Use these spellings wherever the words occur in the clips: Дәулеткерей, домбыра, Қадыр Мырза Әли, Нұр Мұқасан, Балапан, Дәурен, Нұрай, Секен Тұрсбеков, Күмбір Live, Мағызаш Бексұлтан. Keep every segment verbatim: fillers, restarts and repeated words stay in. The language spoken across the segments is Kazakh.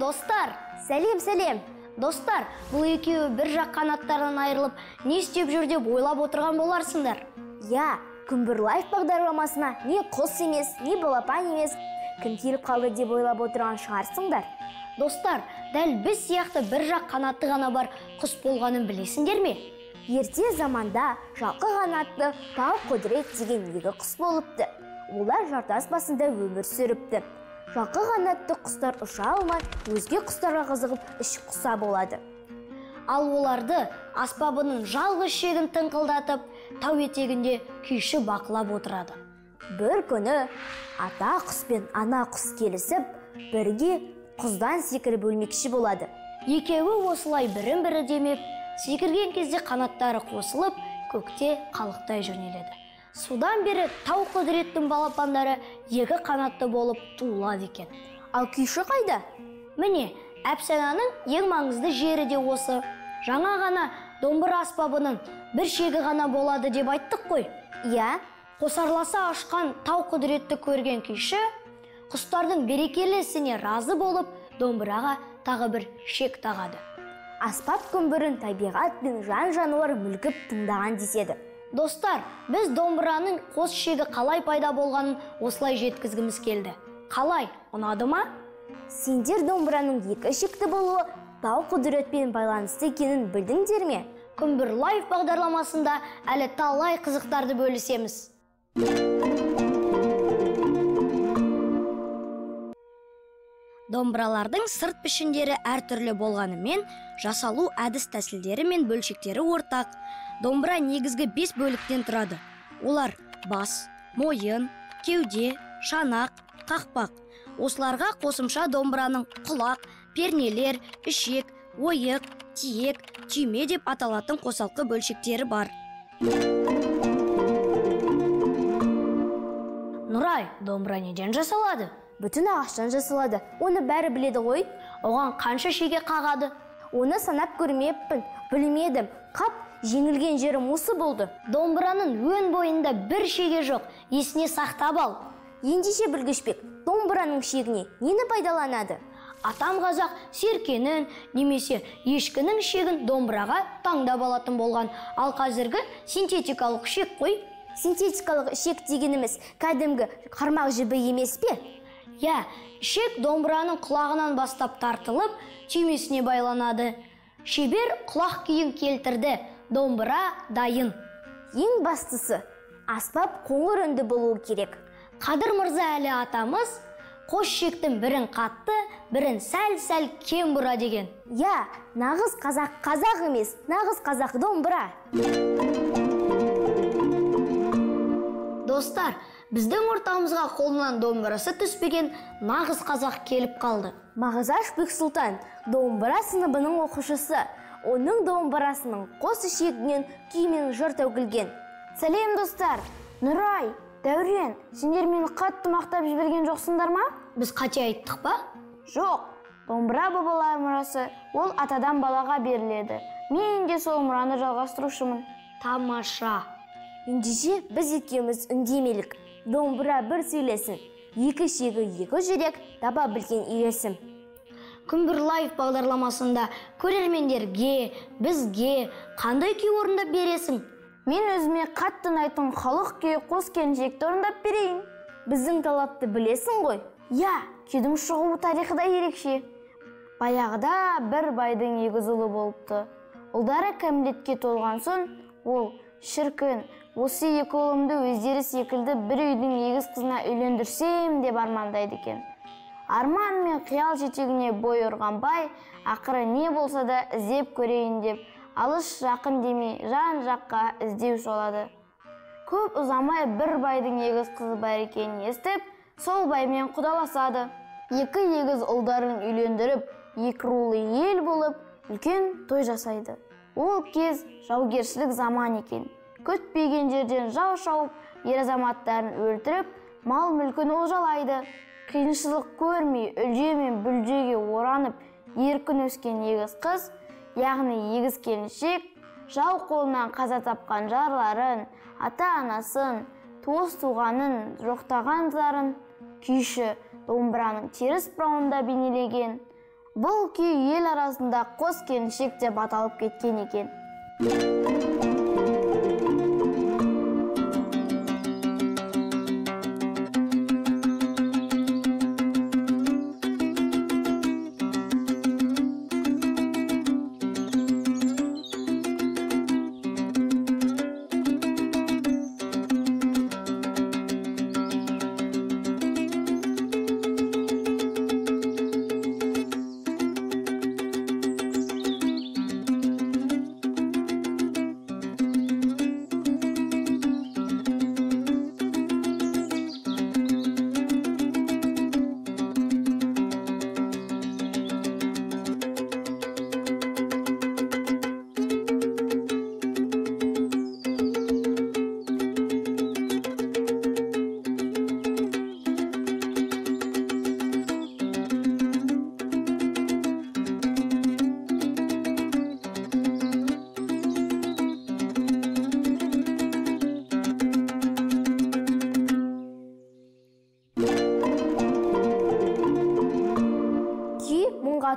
достар! Сәлем, сәлем! Достар, бұл екеуі бір жақ қанаттардан айырылып, не істеп жүр деп ойлап отырған боларсыңдар. Я, Күмбір Live бағдарламасына не қос емес, не балапан емес, кім келіп қалды деп ойлап отырған шығарсыңдар. Достар, дәл біз сияқты бір жақ қанатты ғана бар құс болғанын білесіңдер ме? Ерте заманда жалқы қанатты тау құдірет деген екі құс болыпты. Олар жартас басында өмір сүріпті. Жалқы қанатты құстар ұша алмай, өзге құстарға қызығып іш құса болады. Ал оларды аспабының жалғыз шегін тыңқылдатып, тау етегінде күйші бақылап отырады. Бір күні ата құс пен ана құс келісіп, бірге құздан секіріп өлмекші болады. Екеуі осылай бірін-бірі демеп, секірген кезде қанаттары қосылып, көкте қалықтай жөнеледі. Судан бері тау құдіреттің балапандары екі қанатты болып туылады екен. Ал күйші қайда? Міне, әпсананың ең маңызды жері де осы. Жаңа ғана домбыра аспабының бір шегі ғана болады деп айттық қой. Иә, қосарласа ашқан тау құдіретті көрген күйші, құстардың берекелесіне разы болып, домбыраға тағы бір шек тағады. Аспап күмбірін табиғат пен жан жануар мүлгіп тыңдаған деседі. Достар, біз домбыраның қос шегі қалай пайда болғанын осылай жеткізгіміз келді. Қалай, ұнады ма? Сендер домбыраның екі шекті болуы тау құдіретпен байланысты екенін білдіңдер ме? Күмбір Live бағдарламасында әлі талай қызықтарды бөлісеміз. Домбыралардың сырт пішіндері әртүрлі болғанымен, жасалу әдіс тәсілдері мен бөлшектері ортақ. Домбыра негізгі бес бөліктен тұрады. Олар бас, мойын, кеуде, шанақ, қақпақ. Осыларға қосымша домбыраның құлақ, пернелер, ішек, ойық, тиек, түйме деп аталатын қосалқы бөлшектері бар. Нұрай, домбыра неден жасалады? Бүтін ағаштан жасалады. Оны бәрі біледі ғой. Оған қанша шеге қағады? Оны санап көрмеппін, білмедім. Қап, жеңілген жерім осы болды. Домбыраның өн бойында бір шеге жоқ. Есіне сақтап ал. Ендеше білгішпек, домбыраның шегіне нені пайдаланады? Атам қазақ серкенің немесе ешкінің шегін домбыраға таңдап алатын болған. Ал қазіргі синтетикалық шек қой. Синтетикалық шек дегеніміз кәдімгі қармақ жібі емес пе? Я, шек домбыраның құлағынан бастап тартылып, түймесіне байланады. Шебер құлақ күйін келтірді, домбыра дайын. Ең бастысы, аспап қоңыр үнді болуы керек. Қадыр Мырза Әли атамыз, қос шектің бірін қатты, бірін сәл-сәл кем бұра деген. Я, нағыз қазақ қазақ емес, нағыз қазақ домбыра. Достар, біздің ортамызға қолынан домбырасы түспеген нағыз қазақ келіп қалды. Мағызаш Бексұлтан домбыра сыныбының оқушысы. Оның домбырасының қос ішегінен күймен жыр төгілген. Сәлем, достар! Нұрай, Дәурен, сендер мені қатты мақтап жіберген жоқсыңдар ма? Біз қате айттық па? Жоқ. Домбыра бабалар мұрасы, ол атадан балаға беріледі. Мен де сол мұраны жалғастырушымын. Тамаша! Ендеше біз екеуміз үндемелік. Домбыра бір сөйлесін, екі шегі екі жүрек таба білген иесім. Күмбір Live бағдарламасында көрермендерге, бізге қандай күй орындап бересің? Мен өзіме қатты ұнайтын халық күйі қос келіншекті орындап берейін. Біздің талапты білесің ғой? Я, күйдің шығуы тарихыда ерекше. Баяғыда бір байдың егіз ұлы болыпты. Ұлдары кәмелетке толған соң, ол шіркін, осы екі ұлымды өздері секілді бір үйдің егіз қызына үйлендірсем деп армандайды екен. Арман мен қиял жетегіне бой ұрған бай, ақыры не болса да іздеп көрейін деп, алыс жақын демей жан-жаққа іздеу шолады. Көп ұзамай бір байдың егіз қызы бар екенін естіп, сол баймен құдаласады. Екі егіз ұлдарын үйлендіріп, екі рулы ел болып, үлкен той жасайды. Ол кез жаугершілік заман екен. Көтпеген жерден жау шауып, ер азаматтарын өлтіріп, мал мүлкін олжалайды. Қиыншылық көрмей, үлже мен бүлжеге оранып, еркін өскен егіз қыз, яғни егіз келіншек, жау қолынан қаза тапқан жарларын, ата-анасын, туыс-туғанын, жоқтаған зарын, күйші домбыраның теріс бұрауында бейнелеген. Бұл күй ел арасында қос келіншек деп аталып кеткен екен.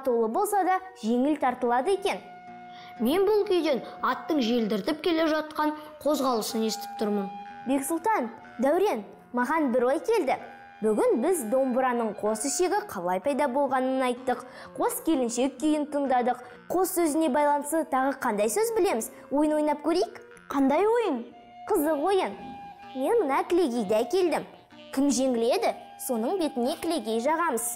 Толы болса да жеңіл тартылады екен. Мен бұл күйден аттың желдіртіп келе жатқан қозғалысын естіп тұрмын. Бексұлтан, Дәурен, маған бір ой келді. Бүгін біз домбыраның қос ішегі қалай пайда болғанын айттық, қос келіншек күйін тыңдадық. Қос сөзіне байланысты тағы қандай сөз білеміз? Ойын ойнап көрейік. Қандай ойын? Қызық ойын. Мен мына кілегейді әкелдім. Кім жеңіледі, соның бетіне кілегей жағамыз.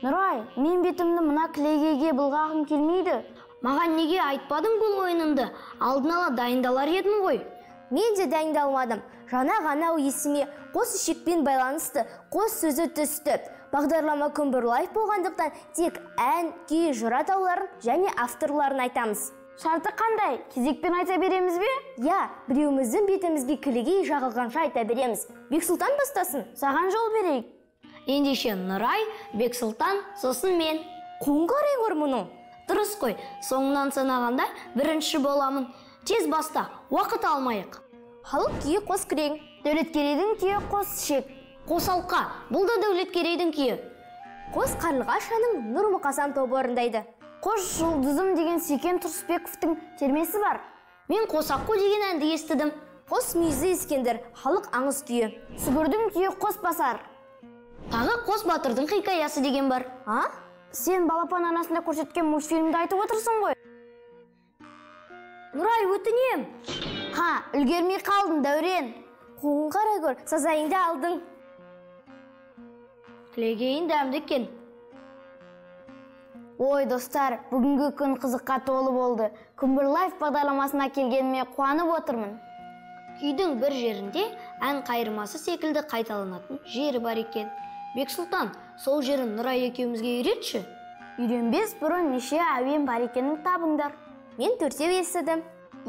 Нұрай, мен бетімді мына кілегейге бұлғағым келмейді. Маған неге айтпадың бұл ойынымды? Алдын ала дайындалар едім ғой. Мен де дайындалмадым. Жаңа ғана есіме қос ішекпен байланысты, қос сөзі түсті. Бағдарлама Күмбір Live болғандықтан тек ән, күй, жыр атауларын және авторларын айтамыз. Шарты қандай? Кезекпен айта береміз бе? Я, біреуіміздің бетімізге кілегей жағылғанша айта береміз. Бексұлтан бастасын, саған жол берейік. Ендеше Нұрай, Бексұлтан, сосын мен. Қоңғарай көр мұның. Дұрыс қой, соңынан санағанда бірінші боламын. Тез баста, уақыт алмайық. Халық күйі қос күрең, Дәулеткерейдің күйі қос шек. Қосалқа, бұл да Дәулеткерейдің күйі. Қос қарлығашаның Нұр Мұқасан тобы орындайды. Қош жұлдызым деген Секен Тұрсбековтің термесі бар. Мен қосаққу деген әнді естідім. Қос мүйізі Ескендір, халық аңыз күйі. Сүгірдің күйі қос басар. Тағы қос батырдың хикаясы деген бар. А? Сен балапан анасында көрсеткен мультфильмді айтып отырсың ғой. Нұрай, өтінем. Ха, үлгермей қалдың, Дәурен. Қоңын қарай көр, сазайыңды алдың. Кілегейін дәмді екен. Ой, достар, бүгінгі күн қызыққа толы болды. Күмбір Live бағдарламасына келгеніме қуанып отырмын. Күйдің бір жерінде ән қайырмасы секілді қайталанатын жері бар екен. Бексұлтан, сол жерін Нұрай екеумізге үйретші. Үйренбес бұрын неше әуен бар екенін табыңдар. Мен төртеу естідім.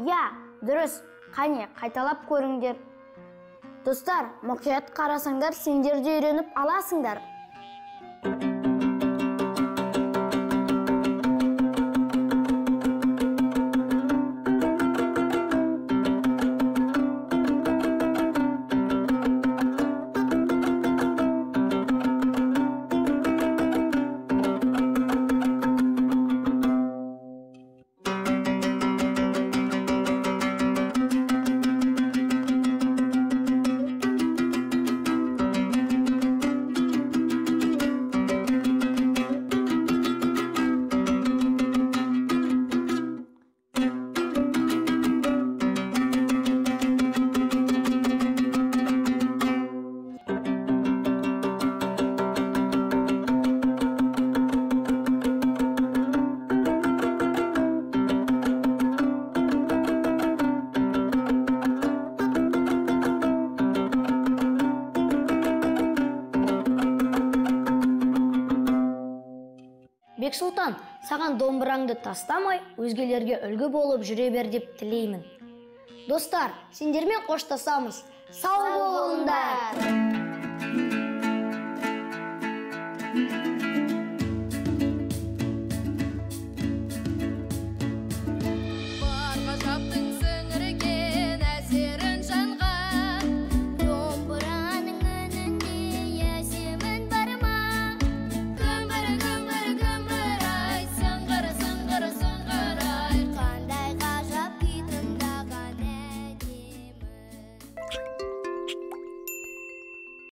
Я, дұрыс, қане, қайталап көріңдер. Достар, мұқият қарасаңдар, сендер де үйреніп аласыңдар. Бексұлтан, саған домбыраңды тастамай, өзгелерге үлгі болып жүре бер деп тілеймін. Достар, сендермен қоштасамыз. Сау болыңдар! Бар ғажаптың сіңірген